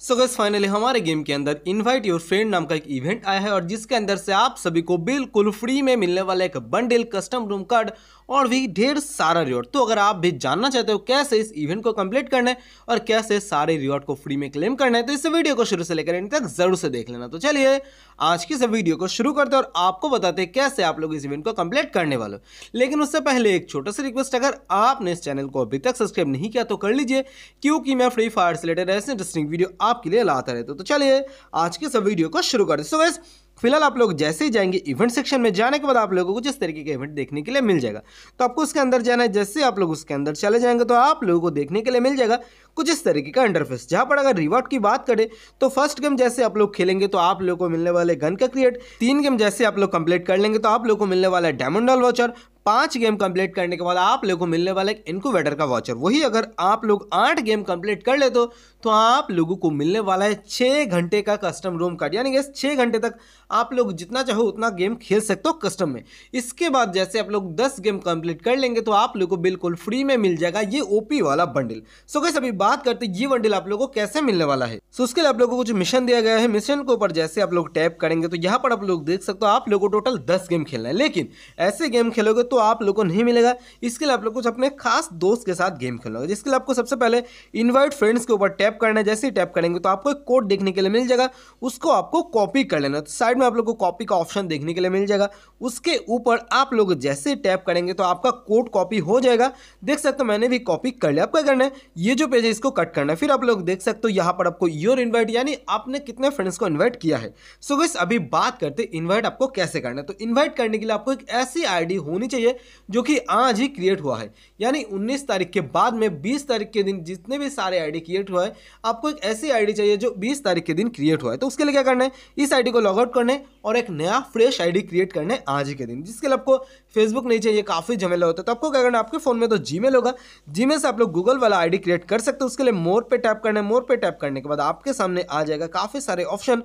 सो guys finally हमारे game के अंदर इनवाइट योर फ्रेंड नाम का एक इवेंट आया है और जिसके अंदर से आप सभी को बिल्कुल फ्री में मिलने वाला एक बंडल, कस्टम रूम कार्ड और भी ढेर सारा रिवॉर्ड। तो अगर आप भी जानना चाहते हो कैसे इस इवेंट को कंप्लीट करना है और कैसे सारे रिवॉर्ड को फ्री में क्लेम करना है तो इस वीडियो को शुरू से लेकर एंड तक जरूर से देख लेना। तो चलिए आज की इस वीडियो को शुरू करते हैं और आपको बताते हैं कैसे आप लोग इस इवेंट को कंप्लीट करने वाले हो। लेकिन उससे पहले एक छोटा सा रिक्वेस्ट, अगर आपने इस चैनल को अभी तक सब्सक्राइब नहीं किया तो कर लीजिए, क्योंकि मैं फ्री फायर से रिलेटेड ऐसे इंटरेस्टिंग वीडियो आपके लिए लाता रहता हूं। तो चलिए आज की इस वीडियो को शुरू करते हैं। सो गाइस फिलहाल आप लोग जैसे ही जाएंगे इवेंट सेक्शन में, जाने के बाद आप लोगों को जिस तरीके का इवेंट देखने के लिए मिल जाएगा तो आपको उसके अंदर जाना है। जैसे आप लोग उसके अंदर चले जाएंगे तो आप लोगों को देखने के लिए मिल जाएगा कुछ इस तरीके का इंटरफेस, जहां पर अगर रिवॉर्ड की बात करें तो फर्स्ट गेम जैसे आप लोग खेलेंगे तो आप लोगों को मिलने वाले गन का क्रिएट, 3 गेम जैसे आप लोग कंप्लीट कर लेंगे तो आप लोगों को मिलने वाला है diamond doll voucher, 5 game complete करने के बाद आप लोगों को मिलने वाला एक इनक्यूबेटर का वाउचर। वही अगर आप लोग 8 गेम कंप्लीट कर लेते हो तो आप लोगों को मिलने वाला है 6 घंटे का कस्टम रूम कार्ड, यानी कि 6 घंटे तक आप लोग जितना चाहो उतना गेम खेल सकते हो कस्टम में। इसके बाद जैसे आप लोग 10 गेम कंप्लीट कर लेंगे तो आप लोगों को बिल्कुल फ्री में मिल जाएगा ये ओपी वाला बंडल। सो गाइस अभी बात करते हैं ये बंडल आप लोगों को कैसे मिलने वाला है। सो उसके लिए आप लोगों को कुछ मिशन दिया गया है। मिशन के ऊपर जैसे आप लोग टैप करेंगे तो यहाँ पर आप लोग देख सकते हो आप लोगों को टोटल 10 गेम खेलना है, लेकिन ऐसे गेम खेलोगे तो आप लोगों को नहीं मिलेगा। इसके लिए आप लोग कुछ अपने खास दोस्त के साथ गेम खेलना होगा, जिसके लिए आपको सबसे पहले इनवाइट फ्रेंड्स के ऊपर टैप करना है। जैसे ही टैप करेंगे तो आपको एक कोड देखने के लिए मिल जाएगा, उसको आपको कॉपी कर लेना है। तो साइड में आप लोग को कॉपी का ऑप्शन देखने के लिए मिल जाएगा, उसके ऊपर आप लोग जैसे ही टैप करेंगे तो आपका कोड कॉपी हो जाएगा। देख सकते हो मैंने भी कॉपी कर लिया। आपको क्या करना है, ये जो पेज है इसको कट करना है। फिर आप लोग देख सकते हो यहाँ पर आपको योर इन्वाइट, यानी आपने कितने फ्रेंड्स को इन्वाइट किया है। सो गाइस अभी बात करते हैं इन्वाइट आपको कैसे करना है। तो इन्वाइट करने के लिए आपको एक ऐसी आईडी होनी चाहिए जो कि आज ही क्रिएट हुआ है, यानी 19 तारीख के बाद में 20 तारीख के दिन जितने भी सारे आईडी क्रिएट हुआ है आपको एक ऐसी आईडी चाहिए जो 20 तारीख के दिन क्रिएट हुआ है। तो उसके लिए क्या करना है, इस आईडी को लॉग आउट करना है और एक नया फ्रेश आईडी क्रिएट करना है आज ही के दिन, जिसके लिए आपको फेसबुक नहीं चाहिए, काफी झमेला होता है। तो आपको क्या करना है, आपके फोन में तो जीमेल होगा, जीमेल से आप लोग गूगल वाला आईडी क्रिएट कर सकते हो। उसके लिए मोर पे टैप करना है, मोर पे टैप करने के बाद आपके सामने आ जाएगा काफी सारे ऑप्शन।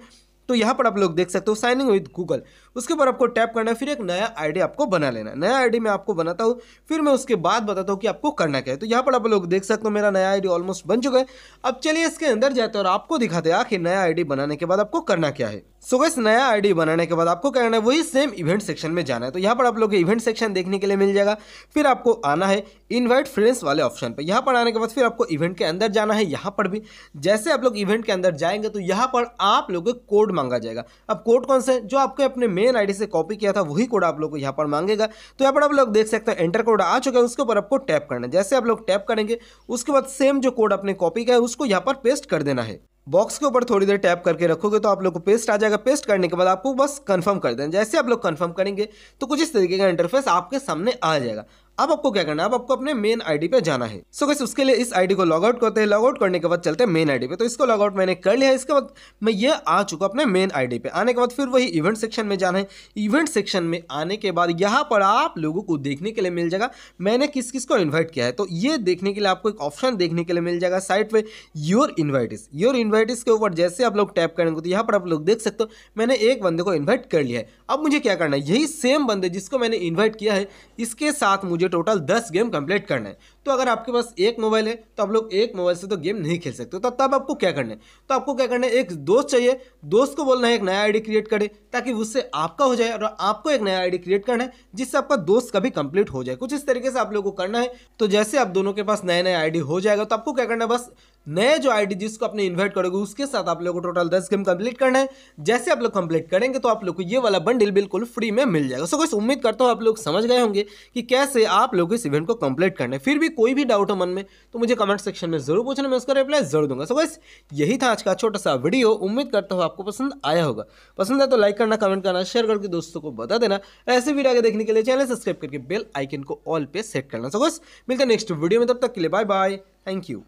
तो यहाँ पर आप लोग देख सकते हो साइन इन विद गूगल, उसके ऊपर आपको टैप करना है। फिर एक नया आईडी आपको बना लेना है। नया आईडी मैं आपको बनाता हूँ, फिर मैं उसके बाद बताता हूँ कि आपको करना क्या है। तो यहाँ पर आप लोग देख सकते हो मेरा नया आईडी ऑलमोस्ट बन चुका है। अब चलिए इसके अंदर जाते हैं और आपको दिखाते हैं आखिर नया आईडी बनाने के बाद आपको करना क्या है। सो गाइस नया आईडी बनाने के बाद आपको क्या करना है, वही सेम इवेंट सेक्शन में जाना है। तो यहाँ पर आप लोग इवेंट सेक्शन देखने के लिए मिल जाएगा, फिर आपको आना है इनवाइट फ्रेंड्स वाले ऑप्शन पे। यहाँ पर आने के बाद फिर आपको इवेंट के अंदर जाना है। यहाँ पर भी जैसे आप लोग इवेंट के अंदर जाएंगे तो यहाँ पर आप लोगों को कोड मांगा जाएगा। अब कोड कौन सा है, जो आपके अपने मेन आईडी से कॉपी किया था वही कोड आप लोग को यहाँ पर मांगेगा। तो यहाँ पर आप लोग देख सकते हैं एंटर कोड आ चुका है, उसके ऊपर आपको टैप करना है। जैसे आप लोग टैप करेंगे उसके बाद सेम जो कोड आपने कॉपी किया है उसको यहाँ पर पेस्ट कर देना है। बॉक्स के ऊपर थोड़ी देर टैप करके रखोगे तो आप लोग को पेस्ट आ जाएगा। पेस्ट करने के बाद आपको बस कंफर्म कर देना। जैसे आप लोग कंफर्म करेंगे तो कुछ इस तरीके का इंटरफेस आपके सामने आ जाएगा। अब आपको क्या करना है, अब आपको अपने मेन आईडी पे जाना है। सो गाइस उसके लिए इस आईडी को लॉग आउट करते हैं। लॉग आउट करने के बाद चलते हैं मेन आईडी पे। तो इसको लॉग आउट मैंने कर लिया है। इसके बाद मैं ये आ चुका अपने मेन आईडी पे। आने के बाद फिर वही इवेंट सेक्शन में जाना है। इवेंट सेक्शन में आने के बाद यहाँ पर आप लोगों को देखने के लिए मिल जाएगा मैंने किस किस को इन्वाइट किया है। तो ये देखने के लिए आपको एक ऑप्शन देखने के लिए मिल जाएगा साइड पे, योर इन्वाइटिस। योर इन्वाइटिस के ऊपर जैसे आप लोग टैप करेंगे तो यहाँ पर आप लोग देख सकते हो मैंने एक बंदे को इन्वाइट कर लिया है। अब मुझे क्या करना है, यही सेम बंदे जिसको मैंने इन्वाइट किया है इसके साथ मुझे टोटल 10 गेम कंप्लीट करना है। तो अगर आपके पास एक मोबाइल है तो आप लोग एक मोबाइल से तो गेम नहीं खेल सकते। तो तब आपको क्या करना है, तो आपको क्या करना है, एक दोस्त चाहिए, दोस्त को बोलना है एक नया आईडी क्रिएट करे ताकि उससे आपका हो जाए, और आपको एक नया आईडी क्रिएट करना है जिससे आपका दोस्त का भी कंप्लीट हो जाए। कुछ इस तरीके से आप लोग को करना है। तो जैसे आप दोनों के पास नया नया आईडी हो जाएगा तो आपको क्या करना है, बस नए जो आईडी जिसको आपने इन्वाइट करोगे उसके साथ आप लोगों को टोटल 10 गेम कंप्लीट करना है। जैसे आप लोग कंप्लीट करेंगे तो आप लोग को ये वाला बंडल बिल्कुल फ्री में मिल जाएगा। सो गाइस उम्मीद करता हूँ आप लोग समझ गए होंगे कि कैसे आप लोग इस इवेंट को कंप्लीट करना है। फिर भी कोई भी डाउट हो मन में तो मुझे कमेंट सेक्शन में जरूर पूछना, मैं उसका रिप्लाई जरूर दूंगा। सो गाइस यही था आज का छोटा सा वीडियो, उम्मीद करता हूँ आपको पसंद आया होगा। पसंद आया तो लाइक करना, कमेंट करना, शेयर करके दोस्तों को बता देना। ऐसे वीडियो आगे देखने के लिए चैनल सब्सक्राइब करके बेल आइकन को ऑल पे सेट करना। सो गाइस मिलते हैं नेक्स्ट वीडियो में, तब तक के लिए बाय बाय, थैंक यू।